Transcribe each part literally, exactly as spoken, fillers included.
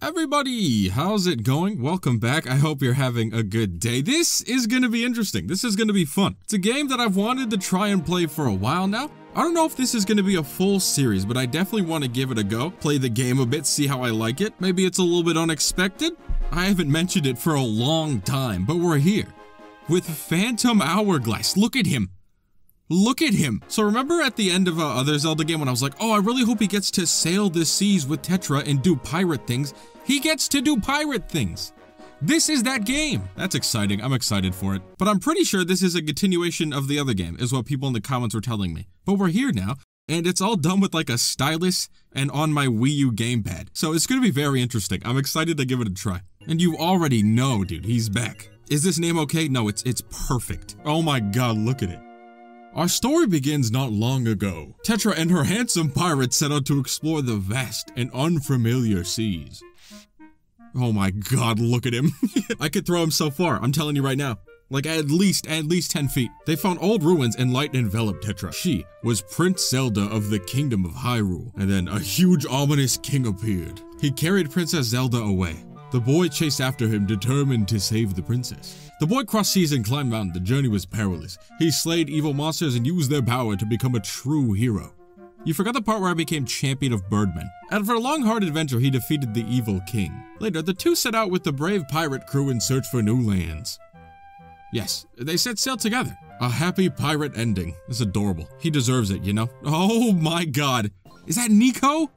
Everybody, how's it going? Welcome back. I hope you're having a good day. This is going to be interesting. This is going to be fun. It's a game that I've wanted to try and play for a while now. I don't know if this is going to be a full series, but I definitely want to give it a go. Play the game a bit, see how I like it. Maybe it's a little bit unexpected. I haven't mentioned it for a long time, but we're here with Phantom Hourglass. Look at him. Look at him. So remember at the end of uh, other Zelda game when I was like, oh, I really hope he gets to sail the seas with Tetra and do pirate things. He gets to do pirate things. This is that game. That's exciting. I'm excited for it. But I'm pretty sure this is a continuation of the other game, is what people in the comments were telling me. But we're here now, and it's all done with like a stylus and on my Wii U gamepad. So it's going to be very interesting. I'm excited to give it a try. And you already know, dude, he's back. Is this name okay? No, it's, it's perfect. Oh my God, look at it. Our story begins not long ago. Tetra and her handsome pirates set out to explore the vast and unfamiliar seas. Oh my God, look at him. I could throw him so far, I'm telling you right now. Like at least, at least ten feet. They found old ruins and light enveloped Tetra. She was Prince Zelda of the Kingdom of Hyrule. And then a huge ominous king appeared. He carried Princess Zelda away. The boy chased after him, determined to save the princess. The boy crossed seas and climbed mountains. The journey was perilous. He slayed evil monsters and used their power to become a true hero. You forgot the part where I became champion of Birdman. After a long, hard adventure, he defeated the evil king. Later, the two set out with the brave pirate crew in search for new lands. Yes, they set sail together. A happy pirate ending. It's adorable. He deserves it, you know? Oh my God. Is that Nico?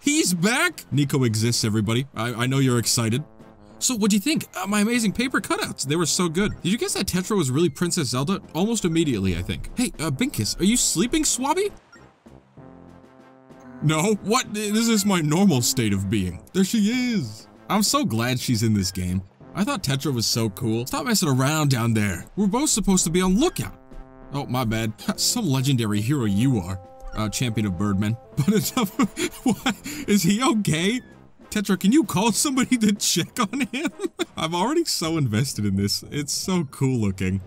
He's back! Nico exists, everybody. I, I know you're excited. So what'd you think? Uh, my amazing paper cutouts. They were so good. Did you guess that Tetra was really Princess Zelda? Almost immediately, I think. Hey, uh, Binkus, are you sleeping, Swabby? No? What? This is my normal state of being. There she is. I'm so glad she's in this game. I thought Tetra was so cool. Stop messing around down there. We're both supposed to be on lookout. Oh, my bad. Some legendary hero you are. Uh, champion of Birdman. But enough. What? Is he okay? Tetra, can you call somebody to check on him? I'm already so invested in this. It's so cool looking.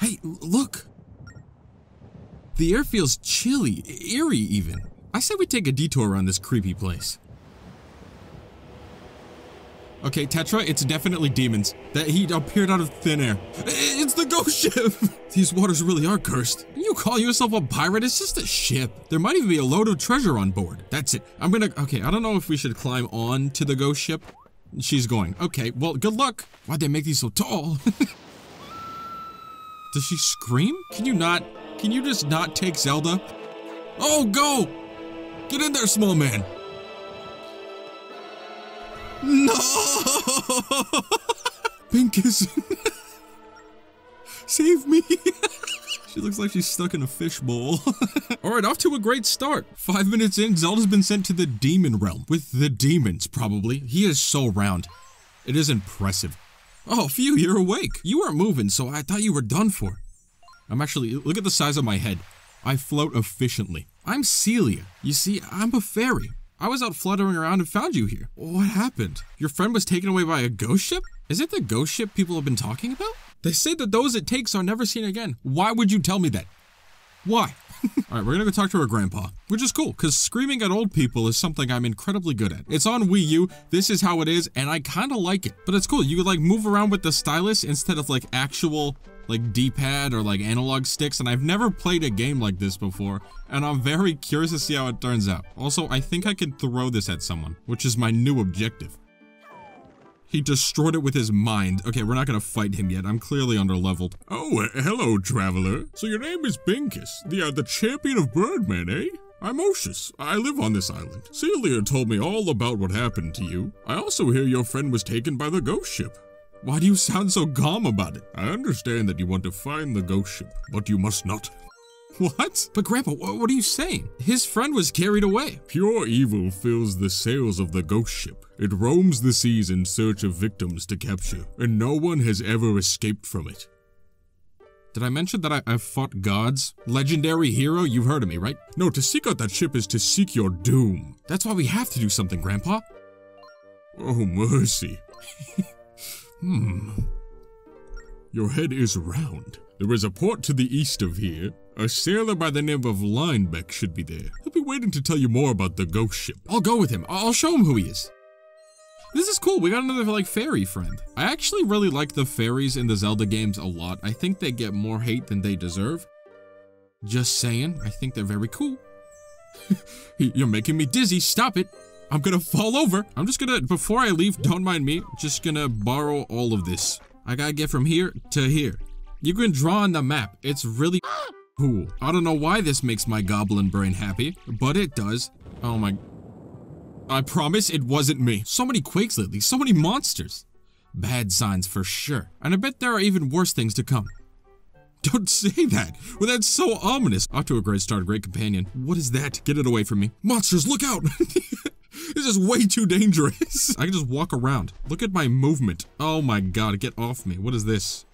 Hey, look. The air feels chilly, eerie even. I said we take a detour around this creepy place. Okay, Tetra, it's definitely demons. That he appeared out of thin air. It's the ghost ship! These waters really are cursed. You call yourself a pirate? It's just a ship. There might even be a load of treasure on board. That's it. I'm gonna... Okay, I don't know if we should climb on to the ghost ship. She's going. Okay, well, good luck. Why'd they make these so tall? Does she scream? Can you not... Can you just not take Zelda? Oh, go! Get in there, small man. No! Binkus! Save me! She looks like she's stuck in a fishbowl. Alright, off to a great start. Five minutes in, Zelda's been sent to the demon realm. With the demons, probably. He is so round. It is impressive. Oh, phew, you're awake. You weren't moving, so I thought you were done for. I'm actually, look at the size of my head. I float efficiently. I'm Celia. You see, I'm a fairy. I was out fluttering around and found you here. What happened? Your friend was taken away by a ghost ship? Is it the ghost ship people have been talking about? They say that those it takes are never seen again. Why would you tell me that? Why? All right, we're gonna go talk to her grandpa, which is cool, because screaming at old people is something I'm incredibly good at. It's on Wii U, this is how it is, and I kind of like it. But it's cool, you could like move around with the stylus instead of like actual like D-pad or like analog sticks, and I've never played a game like this before, and I'm very curious to see how it turns out. Also, I think I can throw this at someone, which is my new objective. He destroyed it with his mind. Okay, we're not gonna fight him yet. I'm clearly underleveled. Oh, uh, hello, traveler. So your name is Binkus, the, uh, the champion of Birdman, eh? I'm Oshus. I live on this island. Celia told me all about what happened to you. I also hear your friend was taken by the ghost ship. Why do you sound so calm about it? I understand that you want to find the ghost ship, but you must not. What? But Grandpa, wh what are you saying? His friend was carried away. Pure evil fills the sails of the ghost ship. It roams the seas in search of victims to capture, and no one has ever escaped from it. Did I mention that I, I fought gods? Legendary hero, you've heard of me, right? No, to seek out that ship is to seek your doom. That's why we have to do something, Grandpa. Oh, mercy. Hmm. Your head is round. There is a port to the east of here. A sailor by the name of Linebeck should be there. He'll be waiting to tell you more about the ghost ship. I'll go with him. I'll show him who he is. This is cool. We got another, like, fairy friend. I actually really like the fairies in the Zelda games a lot. I think they get more hate than they deserve. Just saying. I think they're very cool. You're making me dizzy. Stop it. I'm gonna fall over. I'm just gonna, before I leave, don't mind me, just gonna borrow all of this. I gotta get from here to here. You can draw on the map. It's really cool. I don't know why this makes my goblin brain happy, but it does. Oh my... I promise it wasn't me. So many quakes lately. So many monsters. Bad signs for sure. And I bet there are even worse things to come. Don't say that. Well, that's so ominous. Off to a great start. Great companion. What is that? Get it away from me. Monsters, look out! This is way too dangerous. I can just walk around. Look at my movement. Oh my god, get off me. What is this?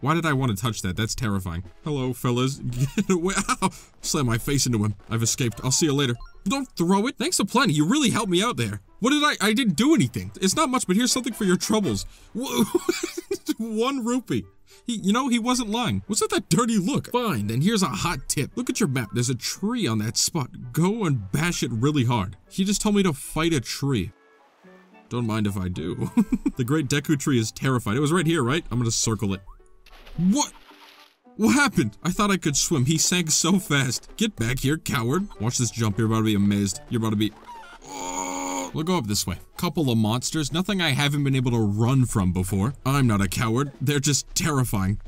Why did I want to touch that? That's terrifying. Hello, fellas. Get away. Ow. Slam my face into him. I've escaped. I'll see you later. Don't throw it. Thanks a plenty. You really helped me out there. What did I? I didn't do anything. It's not much, but here's something for your troubles. One rupee. He, you know, he wasn't lying. What's that, that dirty look? Fine, then here's a hot tip. Look at your map. There's a tree on that spot. Go and bash it really hard. He just told me to fight a tree. Don't mind if I do. The great Deku tree is terrified. It was right here, right? I'm gonna circle it. What? What happened? I thought I could swim. He sank so fast. Get back here, coward. Watch this jump. You're about to be amazed. You're about to be... Oh. We'll go up this way. Couple of monsters. Nothing I haven't been able to run from before. I'm not a coward. They're just terrifying.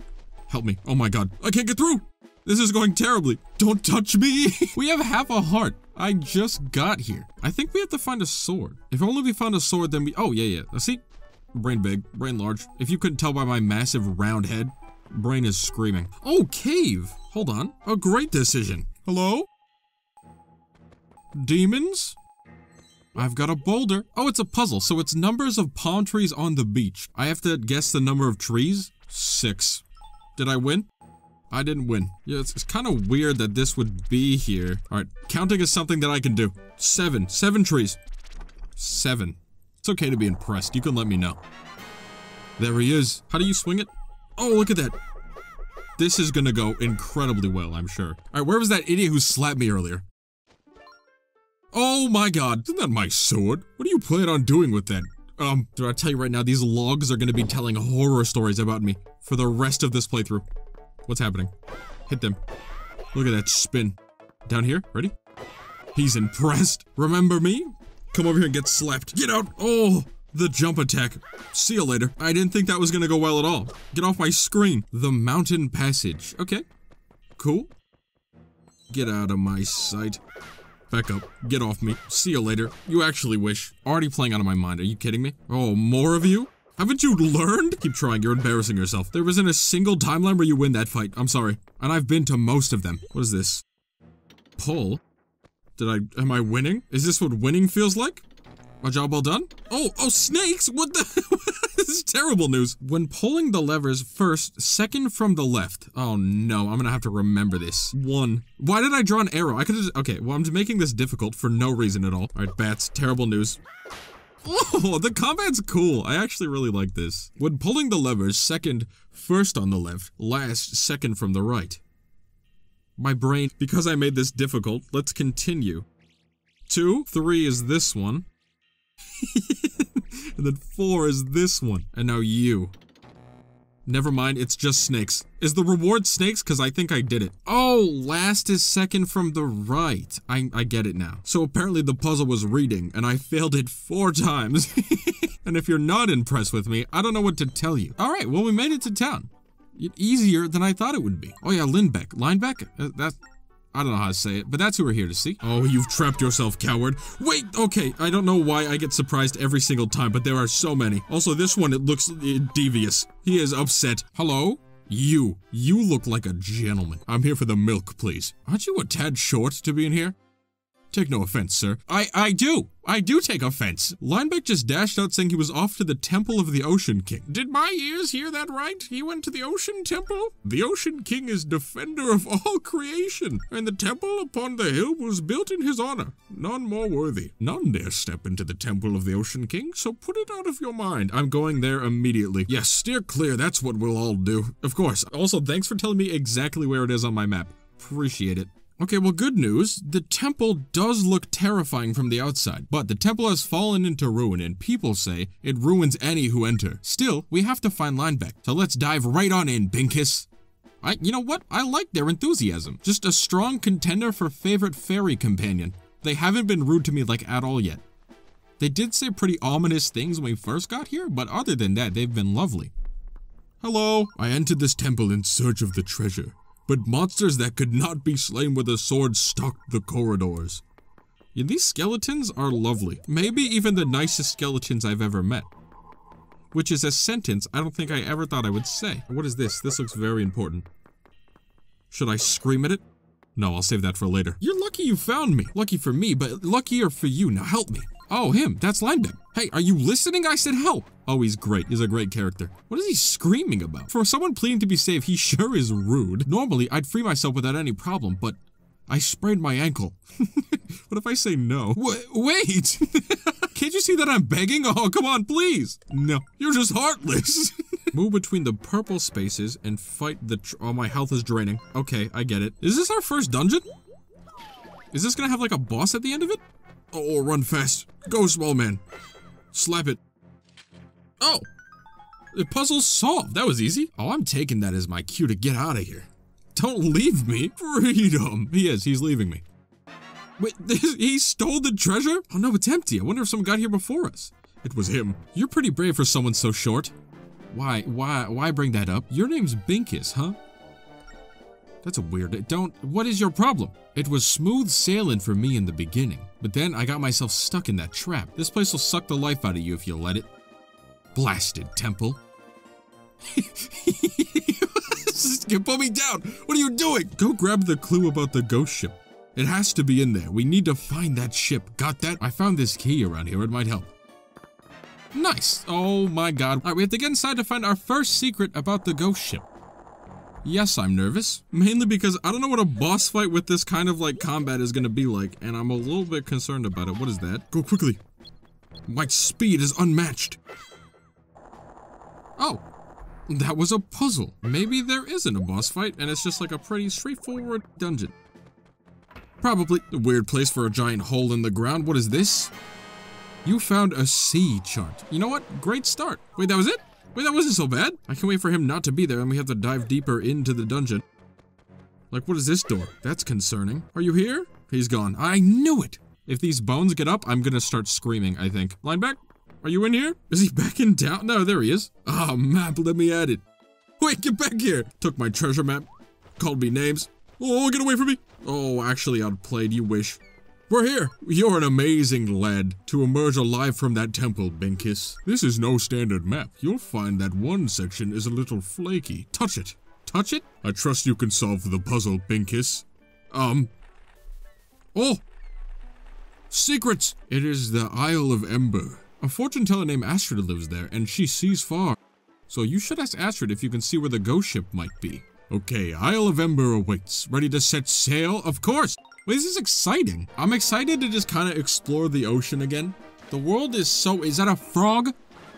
Help me. Oh my god. I can't get through. This is going terribly. Don't touch me. We have half a heart. I just got here. I think we have to find a sword. If only we found a sword, then we... Oh, yeah, yeah. See? Brain big. Brain large. If you couldn't tell by my massive round head... Brain is screaming. Oh, cave. Hold on. A great decision. Hello? Demons? I've got a boulder. Oh, it's a puzzle. So it's numbers of palm trees on the beach. I have to guess the number of trees? Six. Did I win? I didn't win. Yeah, it's, it's kind of weird that this would be here. All right. Counting is something that I can do. Seven. Seven trees. Seven. It's okay to be impressed. You can let me know. There he is. How do you swing it? Oh, look at that. This is gonna go incredibly well, I'm sure. All right, where was that idiot who slapped me earlier? Oh my god, isn't that my sword? What do you plan on doing with that? Um, I tell you right now, these logs are gonna be telling horror stories about me for the rest of this playthrough. What's happening? Hit them. Look at that spin. Down here, ready? He's impressed. Remember me? Come over here and get slapped. Get out. Oh! The jump attack. See you later. I didn't think that was gonna go well at all. Get off my screen. The mountain passage. Okay. Cool. Get out of my sight. Back up. Get off me. See you later. You actually wish. Already playing out of my mind. Are you kidding me? Oh, more of you? Haven't you learned? Keep trying. You're embarrassing yourself. There isn't a single timeline where you win that fight. I'm sorry. And I've been to most of them. What is this? Pull? Did I... Am I winning? Is this what winning feels like? A job well done? Oh, oh, snakes! What the? This is terrible news. When pulling the levers first, second from the left. Oh no, I'm gonna have to remember this. One. Why did I draw an arrow? I could have just, okay, well, I'm making this difficult for no reason at all. All right, bats, terrible news. Oh, the combat's cool. I actually really like this. When pulling the levers, second, first on the left, last, second from the right. My brain, because I made this difficult, let's continue. Two, three is this one. And then four is this one. And now you. Never mind, it's just snakes. Is the reward snakes? Because I think I did it. Oh, last is second from the right. I, I get it now. So apparently the puzzle was reading, and I failed it four times. And if you're not impressed with me, I don't know what to tell you. All right, well, we made it to town. Easier than I thought it would be. Oh, yeah, Linebeck. Linebeck? Uh, that's... I don't know how to say it, but that's who we're here to see. Oh, you've trapped yourself, coward. Wait, okay, I don't know why I get surprised every single time, but there are so many. Also, this one, it looks uh, devious. He is upset. Hello? You. You look like a gentleman. I'm here for the milk, please. Aren't you a tad short to be in here? Take no offense, sir. I, I do. I do take offense. Linebeck just dashed out saying he was off to the Temple of the Ocean King. Did my ears hear that right? He went to the Ocean Temple? The Ocean King is defender of all creation, and the temple upon the hill was built in his honor. None more worthy. None dare step into the Temple of the Ocean King, so put it out of your mind. I'm going there immediately. Yes, steer clear. That's what we'll all do. Of course. Also, thanks for telling me exactly where it is on my map. Appreciate it. Okay, well, good news. The temple does look terrifying from the outside, but the temple has fallen into ruin, and people say it ruins any who enter. Still, we have to find Linebeck, so let's dive right on in, Binkus. I, you know what? I like their enthusiasm. Just a strong contender for favorite fairy companion. They haven't been rude to me, like, at all yet. They did say pretty ominous things when we first got here, but other than that, they've been lovely. Hello. I entered this temple in search of the treasure, but monsters that could not be slain with a sword stalked the corridors. Yeah, these skeletons are lovely. Maybe even the nicest skeletons I've ever met. Which is a sentence I don't think I ever thought I would say. What is this? This looks very important. Should I scream at it? No, I'll save that for later. You're lucky you found me. Lucky for me, but luckier for you. Now help me. Oh, him. That's Linebeck. Hey, are you listening? I said help. Oh, he's great. He's a great character. What is he screaming about? For someone pleading to be saved, he sure is rude. Normally, I'd free myself without any problem, but I sprained my ankle. What if I say no? W- wait! Can't you see that I'm begging? Oh, come on, please! No. You're just heartless. Move between the purple spaces and fight the tr- Oh, my health is draining. Okay, I get it. Is this our first dungeon? Is this gonna have, like, a boss at the end of it? Oh, run fast. Go, small man. Slap it. Oh! The puzzle's solved. That was easy. Oh, I'm taking that as my cue to get out of here. Don't leave me. Freedom. He is. He's leaving me. Wait, this, he stole the treasure? Oh no, it's empty. I wonder if someone got here before us. It was him. You're pretty brave for someone so short. Why, why, why bring that up? Your name's Binkus, huh? That's a weird... Don't... What is your problem? It was smooth sailing for me in the beginning, but then I got myself stuck in that trap. This place will suck the life out of you if you let it. Blasted temple. You put me down! What are you doing? Go grab the clue about the ghost ship. It has to be in there. We need to find that ship. Got that? I found this key around here. It might help. Nice. Oh my god. Alright, we have to get inside to find our first secret about the ghost ship. Yes, I'm nervous. Mainly because I don't know what a boss fight with this kind of, like, combat is gonna be like, and I'm a little bit concerned about it. What is that? Go quickly. My speed is unmatched. Oh. That was a puzzle. Maybe there isn't a boss fight, and it's just like a pretty straightforward dungeon. Probably. A weird place for a giant hole in the ground. What is this? You found a sea chart. You know what? Great start. Wait, that was it? Wait, that wasn't so bad. I can wait for him not to be there, and we have to dive deeper into the dungeon. Like, what is this door? That's concerning. Are you here? He's gone. I knew it! If these bones get up, I'm gonna start screaming, I think. Lineback? Are you in here? Is he back in town? No, there he is. Ah, oh, map, let me at it. Wait, get back here. Took my treasure map. Called me names. Oh, get away from me. Oh, actually, outplayed. You wish. We're here. You're an amazing lad. To emerge alive from that temple, Binkus. This is no standard map. You'll find that one section is a little flaky. Touch it. Touch it? I trust you can solve the puzzle, Binkus. Um. Oh. Secrets. It is the Isle of Ember. A fortune teller named Astrid lives there, and she sees far. So you should ask Astrid if you can see where the ghost ship might be. Okay, Isle of Ember awaits. Ready to set sail? Of course! Wait, this is exciting. I'm excited to just kind of explore the ocean again. The world is so... Is that a frog?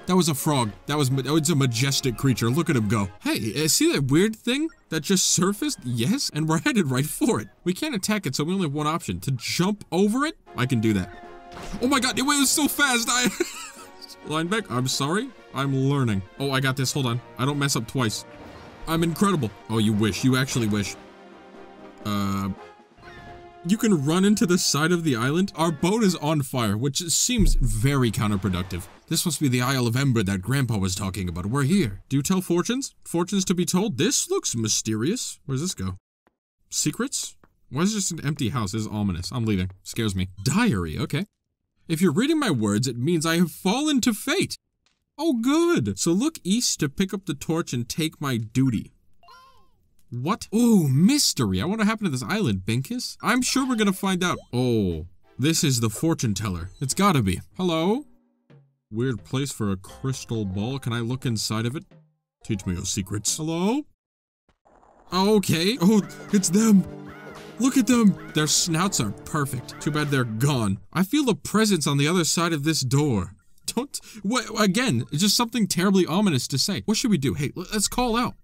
That was a frog. That was... It's a majestic creature. Look at him go. Hey, see that weird thing that just surfaced? Yes, and we're headed right for it. We can't attack it, so we only have one option. To jump over it? I can do that. Oh my god, it was so fast! I... Linebeck, I'm sorry. I'm learning. Oh, I got this. Hold on. I don't mess up twice. I'm incredible. Oh, you wish. You actually wish. Uh... You can run into the side of the island. Our boat is on fire, which seems very counterproductive. This must be the Isle of Ember that Grandpa was talking about. We're here. Do you tell fortunes? Fortunes to be told? This looks mysterious. Where does this go? Secrets? Why is this an empty house? This is ominous. I'm leaving. Scares me. Diary. Okay. If you're reading my words, it means I have fallen to fate. Oh, good. So look east to pick up the torch and take my duty. What? Oh, mystery. I wonder what happened to this island, Binkus. I'm sure we're going to find out. Oh, this is the fortune teller. It's got to be. Hello? Weird place for a crystal ball. Can I look inside of it? Teach me your secrets. Hello? Okay. Oh, it's them. Look at them! Their snouts are perfect. Too bad they're gone. I feel a presence on the other side of this door. Don't... Wait, again, it's just something terribly ominous to say. What should we do? Hey, let's call out.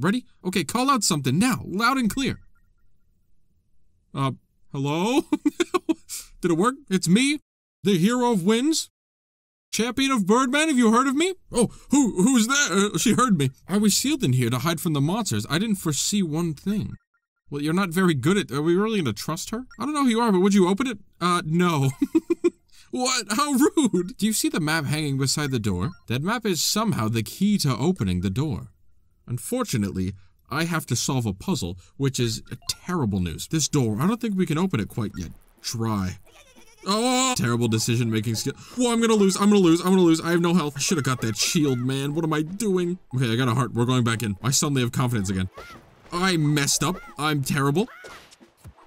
Ready? Okay, call out something now, loud and clear. Uh, hello? Did it work? It's me, the hero of winds, champion of Birdman. Have you heard of me? Oh, who, who's there? Uh, she heard me. I was sealed in here to hide from the monsters. I didn't foresee one thing. Well, you're not very good at... Are we really going to trust her? I don't know who you are, but would you open it? Uh, no. What? How rude! Do you see the map hanging beside the door? That map is somehow the key to opening the door. Unfortunately, I have to solve a puzzle, which is terrible news. This door, I don't think we can open it quite yet. Try. Oh! Terrible decision-making skill. Whoa, I'm gonna lose, I'm gonna lose, I'm gonna lose. I have no health. I should've got that shield, man. What am I doing? Okay, I got a heart. We're going back in. I suddenly have confidence again. I messed up. I'm terrible.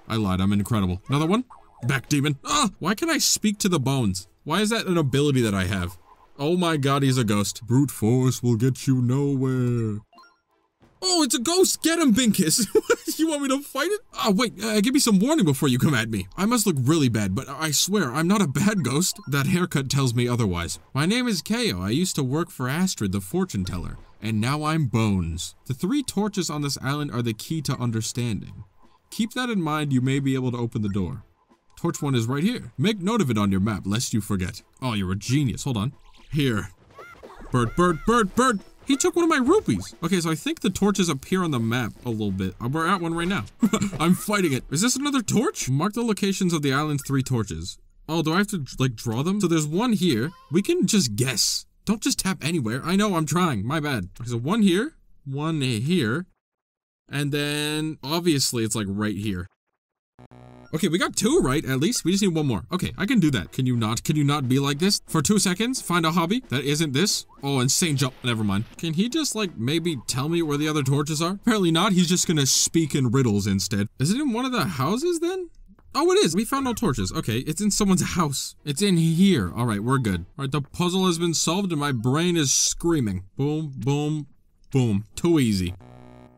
I lied. I'm incredible. Another one? Back demon. Ah! Why can I speak to the bones? Why is that an ability that I have? Oh my god, he's a ghost. Brute force will get you nowhere. Oh, it's a ghost! Get him, Binkus! You want me to fight it? Ah, oh, wait, uh, give me some warning before you come at me. I must look really bad, but I swear, I'm not a bad ghost. That haircut tells me otherwise. My name is Keo. I used to work for Astrid, the fortune teller, and now I'm Bones. The three torches on this island are the key to understanding. Keep that in mind, you may be able to open the door. Torch one is right here. Make note of it on your map, lest you forget. Oh, you're a genius. Hold on. Here. Bird, bird, bird, bird! He took one of my rupees. Okay, so I think the torches appear on the map a little bit. We're at one right now. I'm fighting it. Is this another torch? Mark the locations of the island's three torches. Oh, do I have to, like, draw them? So there's one here. We can just guess. Don't just tap anywhere. I know, I'm trying. My bad. Okay, so one here, one here, and then obviously it's, like, right here. Okay, we got two, right? At least we just need one more. Okay, I can do that. Can you not? Can you not be like this? For two seconds, find a hobby that isn't this. Oh, insane jump. Never mind. Can he just, like, maybe tell me where the other torches are? Apparently not. He's just gonna speak in riddles instead. Is it in one of the houses then? Oh, it is. We found no torches. Okay, it's in someone's house. It's in here. All right, we're good. All right, the puzzle has been solved and my brain is screaming. Boom, boom, boom. Too easy.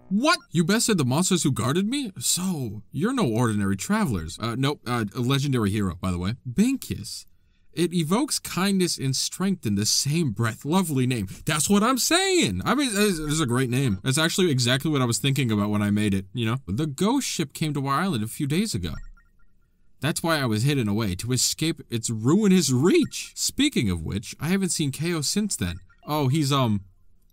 What? You bested the monsters who guarded me? So, you're no ordinary travelers. Uh, no, uh, a legendary hero, by the way. Binkus. It evokes kindness and strength in the same breath. Lovely name. That's what I'm saying! I mean, this is a great name. That's actually exactly what I was thinking about when I made it, you know? The ghost ship came to Wire Island a few days ago. That's why I was hidden away, to escape its ruinous reach. Speaking of which, I haven't seen Keo since then. Oh, he's, um,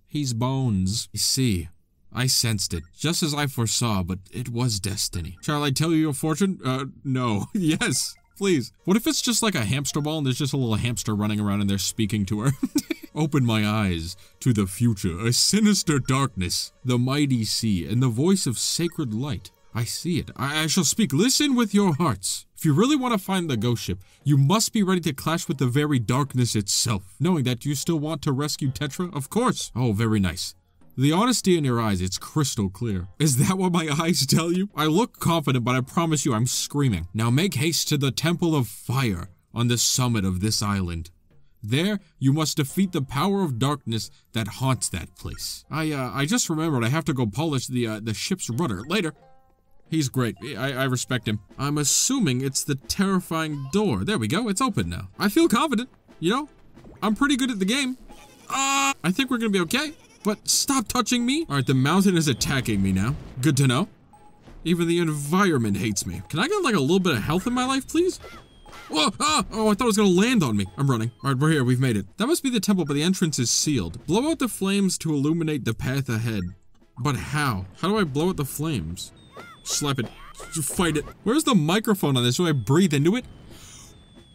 he's Bones. You see. I sensed it, just as I foresaw, but it was destiny. Shall I tell you your fortune? Uh, no. Yes, please. What if it's just like a hamster ball and there's just a little hamster running around and they're speaking to her? Open my eyes to the future, a sinister darkness, the mighty sea, and the voice of sacred light. I see it. I, I shall speak. Listen with your hearts. If you really want to find the ghost ship, you must be ready to clash with the very darkness itself. Knowing that, you still want to rescue Tetra? Of course. Oh, very nice. The honesty in your eyes, it's crystal clear. Is that what my eyes tell you? I look confident, but I promise you I'm screaming. Now make haste to the Temple of Fire on the summit of this island. There, you must defeat the power of darkness that haunts that place. I, uh, I just remembered I have to go polish the, uh, the ship's rudder. Later. He's great. I, I respect him. I'm assuming it's the terrifying door. There we go. It's open now. I feel confident. You know, I'm pretty good at the game. Uh, I think we're gonna be okay. But stop touching me! Alright, the mountain is attacking me now. Good to know. Even the environment hates me. Can I get, like, a little bit of health in my life, please? Whoa! Ah! Oh, I thought it was gonna land on me. I'm running. Alright, we're here. We've made it. That must be the temple, but the entrance is sealed. Blow out the flames to illuminate the path ahead. But how? How do I blow out the flames? Slap it. Fight it. Where's the microphone on this? Do I breathe into it?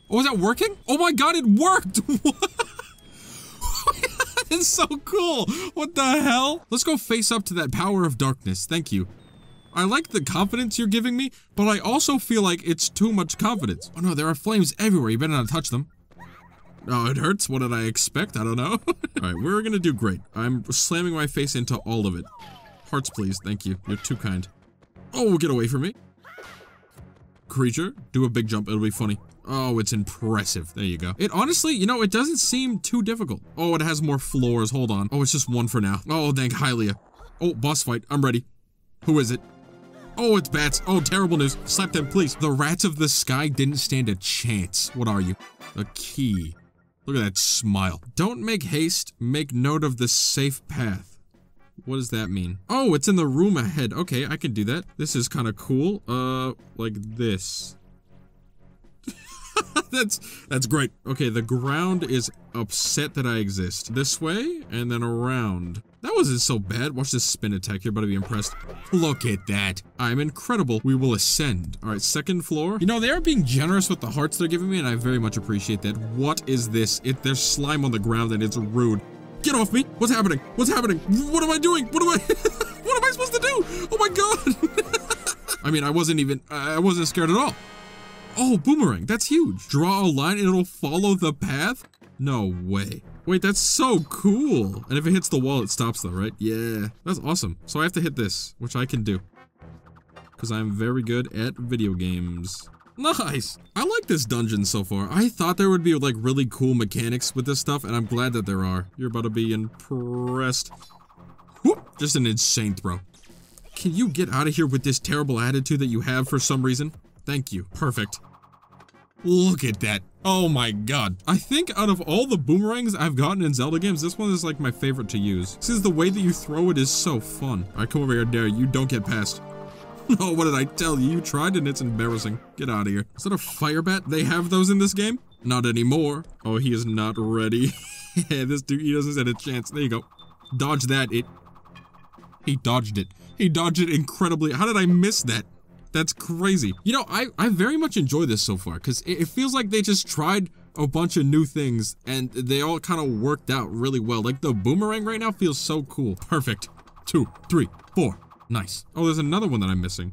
Oh, is that working? Oh my god, it worked! What? It's so cool. What the hell? Let's go face up to that power of darkness. Thank you. I like the confidence you're giving me, but I also feel like it's too much confidence. Oh no, there are flames everywhere. You better not touch them. Oh, it hurts. What did I expect? I don't know. All right, we're gonna do great. I'm slamming my face into all of it. Hearts, please. Thank you. You're too kind. Oh, get away from me. Creature, do a big jump. It'll be funny. Oh, it's impressive. There you go. It honestly, you know, it doesn't seem too difficult. Oh, it has more floors. Hold on. Oh, it's just one for now. Oh, thank Hylia. Oh, boss fight. I'm ready. Who is it? Oh, it's bats. Oh, terrible news. Slap them, please. The rats of the sky didn't stand a chance. What are you? A key. Look at that smile. Don't make haste. Make note of the safe path. What does that mean? Oh, it's in the room ahead. Okay, I can do that. This is kind of cool. Uh, like this. That's that's great. Okay, the ground is upset that I exist. This way, and then around. That wasn't so bad. Watch this spin attack. You're about to be impressed. Look at that. I'm incredible. We will ascend. All right, second floor. You know, they are being generous with the hearts they're giving me, and I very much appreciate that. What is this? It, there's slime on the ground, and it's rude. Get off me. What's happening? What's happening? What am I doing? What am I... what am I supposed to do? Oh, my God. I mean, I wasn't even... I wasn't scared at all. Oh, boomerang. That's huge. Draw a line and it'll follow the path? No way. Wait, that's so cool. And if it hits the wall, it stops though, right? Yeah. That's awesome. So I have to hit this, which I can do. Because I'm very good at video games. Nice. I like this dungeon so far. I thought there would be like really cool mechanics with this stuff, and I'm glad that there are. You're about to be impressed. Whoop. Just an insane throw. Can you get out of here with this terrible attitude that you have for some reason? Thank you. Perfect. Look at that. Oh my God. I think out of all the boomerangs I've gotten in Zelda games, this one is like my favorite to use. Since the way that you throw it is so fun. All right, come over here, dare you. Don't get past. No, what did I tell you? You tried and it's embarrassing. Get out of here. Is that a fire bat? They have those in this game? Not anymore. Oh, he is not ready. Yeah, this dude, he doesn't have a chance. There you go. Dodge that. It. He dodged it. He dodged it incredibly. How did I miss that? That's crazy. You know, I, I very much enjoy this so far because it, it feels like they just tried a bunch of new things and they all kind of worked out really well. Like the boomerang right now feels so cool. Perfect. Two, three, four. Nice. Oh, there's another one that I'm missing.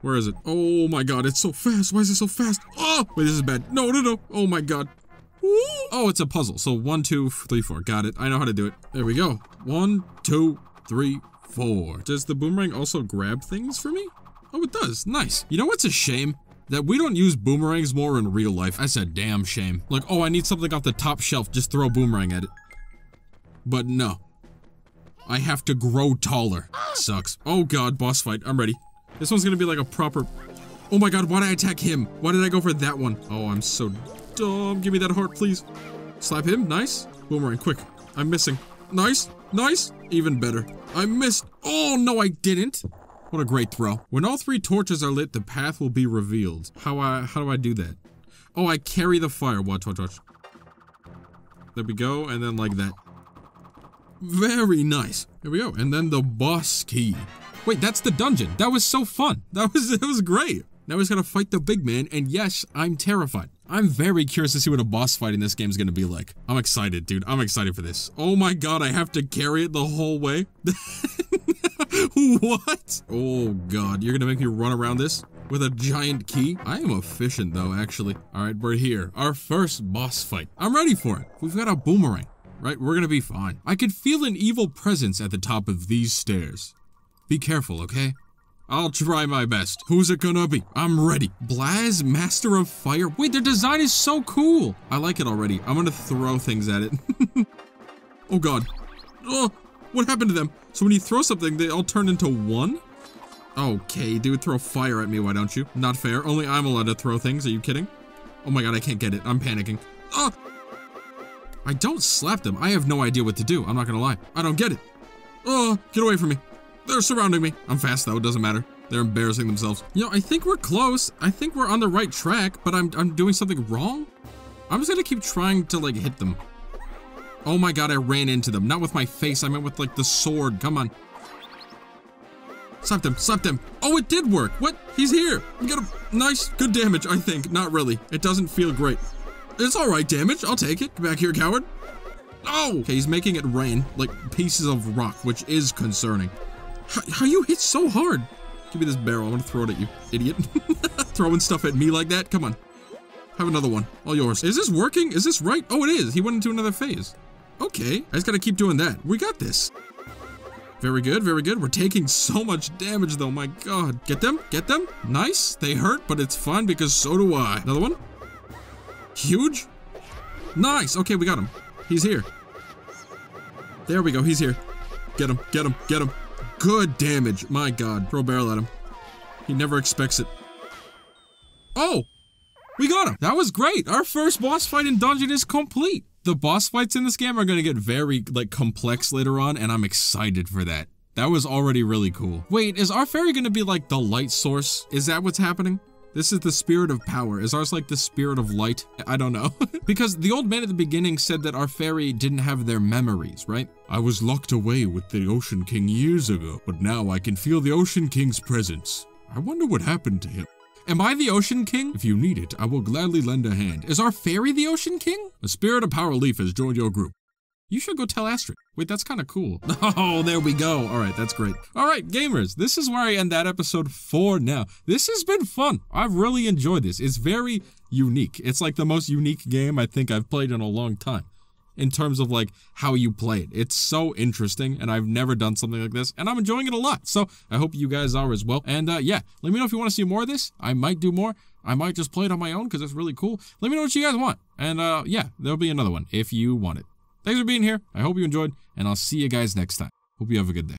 Where is it? Oh my God, it's so fast. Why is it so fast? Oh, wait, this is bad. No, no, no. Oh my God. Woo! Oh, it's a puzzle. So one, two, three, four. Got it. I know how to do it. There we go. One, two, three, four. Does the boomerang also grab things for me? Oh, it does. Nice. You know what's a shame? That we don't use boomerangs more in real life. That's a damn shame. Like, oh, I need something off the top shelf. Just throw a boomerang at it. But no. I have to grow taller. Sucks. Oh, God. Boss fight. I'm ready. This one's gonna be like a proper... Oh, my God. Why did I attack him? Why did I go for that one? Oh, I'm so dumb. Give me that heart, please. Slap him. Nice. Boomerang. Quick. I'm missing. Nice. Nice. Even better. I missed. Oh, no, I didn't. What a great throw. When all three torches are lit, the path will be revealed. How I how do I do that? Oh, I carry the fire. Watch, watch, watch. There we go, and then like that. Very nice. Here we go. And then the boss key. Wait, that's the dungeon. That was so fun. That was that was great. Now we just gotta fight the big man, and yes, I'm terrified. I'm very curious to see what a boss fight in this game is gonna be like. I'm excited, dude. I'm excited for this. Oh my God, I have to carry it the whole way. What? Oh God, you're gonna make me run around this with a giant key? I am efficient though, actually. All right, we're here. Our first boss fight. I'm ready for it. We've got a boomerang, right? We're gonna be fine. I could feel an evil presence at the top of these stairs. Be careful, okay? I'll try my best. Who's it gonna be? I'm ready. Blaaz, Master of Fire. Wait, their design is so cool. I like it already. I'm gonna throw things at it. Oh God. Oh, what happened to them? So when you throw something, they all turn into one? Okay, dude, throw fire at me, why don't you? Not fair. Only I'm allowed to throw things. Are you kidding? Oh my God, I can't get it. I'm panicking. Oh! I don't slap them. I have no idea what to do. I'm not gonna lie. I don't get it. Oh, get away from me. They're surrounding me. I'm fast, though. It doesn't matter. They're embarrassing themselves. You know, I think we're close. I think we're on the right track, but I'm, I'm doing something wrong. I'm just gonna keep trying to, like, hit them. Oh my God, I ran into them. Not with my face, I meant with like the sword. Come on. Slap them, slap them. Oh, it did work. What? He's here. We got a nice, good damage, I think. Not really. It doesn't feel great. It's all right damage. I'll take it. Get back here, coward. Oh! Okay, he's making it rain like pieces of rock, which is concerning. How, how you hit so hard? Give me this barrel. I'm gonna throw it at you, idiot. Throwing stuff at me like that? Come on. Have another one. All yours. Is this working? Is this right? Oh, it is. He went into another phase. Okay, I just gotta keep doing that. We got this. Very good, very good. We're taking so much damage though, my God. Get them, get them. Nice, they hurt, but it's fine because so do I. Another one. Huge. Nice, okay, we got him. He's here. There we go, he's here. Get him, get him, get him. Good damage, my God. Throw a barrel at him. He never expects it. Oh, we got him. That was great. Our first boss fight in dungeon is complete. The boss fights in this game are going to get very, like, complex later on, and I'm excited for that. That was already really cool. Wait, is our fairy going to be, like, the light source? Is that what's happening? This is the spirit of power. Is ours, like, the spirit of light? I don't know. Because the old man at the beginning said that our fairy didn't have their memories, right? I was locked away with the Ocean King years ago, but now I can feel the Ocean King's presence. I wonder what happened to him. Am I the Ocean King? If you need it, I will gladly lend a hand. Is our fairy the Ocean King? The Spirit of Power Leaf has joined your group. You should go tell Astrid. Wait, that's kind of cool. Oh, there we go. All right, that's great. All right, gamers, this is where I end that episode for now. This has been fun. I've really enjoyed this. It's very unique. It's like the most unique game I think I've played in a long time in terms of like how you play it. It's so interesting, and I've never done something like this, and I'm enjoying it a lot. So I hope you guys are as well. And uh, yeah, let me know if you want to see more of this. I might do more. I might just play it on my own because it's really cool. Let me know what you guys want. And uh, yeah, there'll be another one if you want it. Thanks for being here. I hope you enjoyed, and I'll see you guys next time. Hope you have a good day.